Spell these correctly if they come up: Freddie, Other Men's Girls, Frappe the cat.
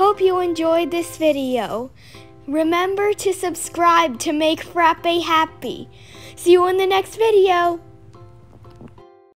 Hope you enjoyed this video. Remember to subscribe to make Frappe happy. See you in the next video.